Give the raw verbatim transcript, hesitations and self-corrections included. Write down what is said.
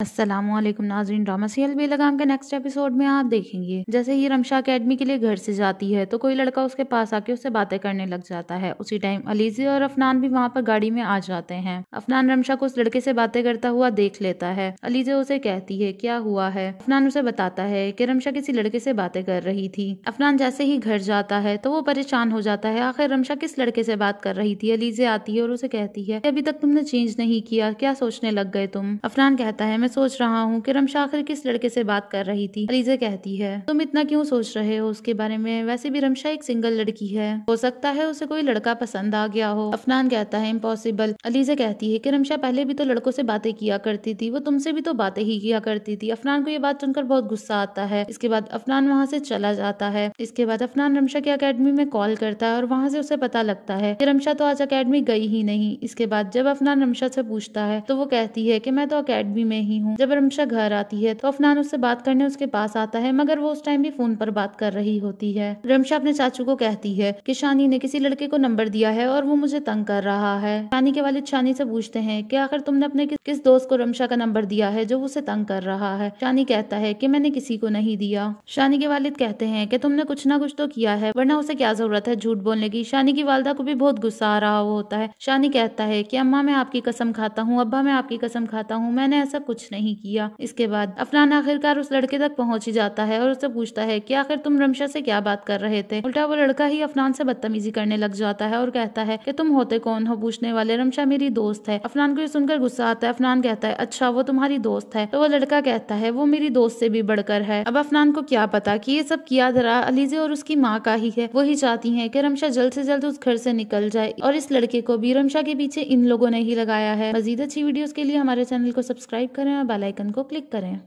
अस्सलामुअलैकुम नाजरीन drama serial बेलगाम के नेक्स्ट एपिसोड में आप देखेंगे जैसे ही रमशा अकेडमी के लिए घर से जाती है तो कोई लड़का उसके पास आके उससे बातें करने लग जाता है। उसी टाइम अलीज़ा और अफनान भी वहाँ पर गाड़ी में आ जाते हैं। अफनान रमशा को उस लड़के से बातें करता हुआ देख लेता है। अलीज़ा उसे कहती है क्या हुआ है। अफनान उसे बताता है की रमशा किसी लड़के से बातें कर रही थी। अफनान जैसे ही घर जाता है तो वो परेशान हो जाता है, आखिर रमशा किस लड़के से बात कर रही थी। अलीज़ा आती है और उसे कहती है अभी तक तुमने चेंज नहीं किया, क्या सोचने लग गए तुम। अफनान कहता है मैं सोच रहा हूँ कि रमशा आखिर किस लड़के से बात कर रही थी। अलीज़ा कहती है तुम इतना क्यों सोच रहे हो उसके बारे में, वैसे भी रमशा एक सिंगल लड़की है, हो सकता है उसे कोई लड़का पसंद आ गया हो। अफनान कहता है इम्पॉसिबल। अलीज़ा कहती है कि रमशा पहले भी तो लड़कों से बातें किया करती थी, वो तुमसे भी तो बातें ही किया करती थी। अफनान को ये बात सुनकर बहुत गुस्सा आता है। इसके बाद अफनान वहाँ से चला जाता है। इसके बाद अफनान रमशा की अकेडमी में कॉल करता है और वहाँ से उसे पता लगता है कि रमशा तो आज अकेडमी गई ही नहीं। इसके बाद जब अफनान रमशा से पूछता है तो वो कहती है कि मैं तो अकेडमी में ही हूँ। जब रमशा घर आती है तो अफनान उससे बात करने उसके पास आता है, मगर वो उस टाइम भी फोन पर बात कर रही होती है। रमशा अपने चाचू को कहती है कि शानी ने किसी लड़के को नंबर दिया है और वो मुझे तंग कर रहा है। शानी के वालिद शानी से पूछते हैं कि आखिर तुमने अपने किस दोस्त को रमशा का नंबर दिया है जो उसे तंग कर रहा है। शानी कहता है कि मैंने किसी को नहीं दिया। शानी के वालिद कहते हैं कि तुमने कुछ ना कुछ तो किया है, वरना उसे क्या जरूरत है झूठ बोलने की। शानी की वालिदा को भी बहुत गुस्सा आ रहा होता है। शानी कहता है कि अम्मा मैं आपकी कसम खाता हूँ, अब्बा मैं आपकी कसम खाता हूँ, मैंने ऐसा कुछ नहीं किया। इसके बाद अफनान आखिरकार उस लड़के तक पहुंच ही जाता है और उससे पूछता है कि आखिर तुम रमशा से क्या बात कर रहे थे। उल्टा वो लड़का ही अफनान से बदतमीजी करने लग जाता है और कहता है कि तुम होते कौन हो पूछने वाले, रमशा मेरी दोस्त है। अफनान को ये सुनकर गुस्सा आता है। अफनान कहता है अच्छा वो तुम्हारी दोस्त है, तो वो लड़का कहता है वो मेरी दोस्त से भी बढ़कर है। अब अफनान को क्या पता कि ये सब किया धरा अलीज़ा और उसकी माँ का ही है। वो ही चाहती है कि रमशा जल्द से जल्द उस घर से निकल जाए और इस लड़के को भी रमशा के पीछे इन लोगों ने ही लगाया है। मजीद अच्छी वीडियोस के लिए हमारे चैनल को सब्सक्राइब करें और बेल आइकन को क्लिक करें।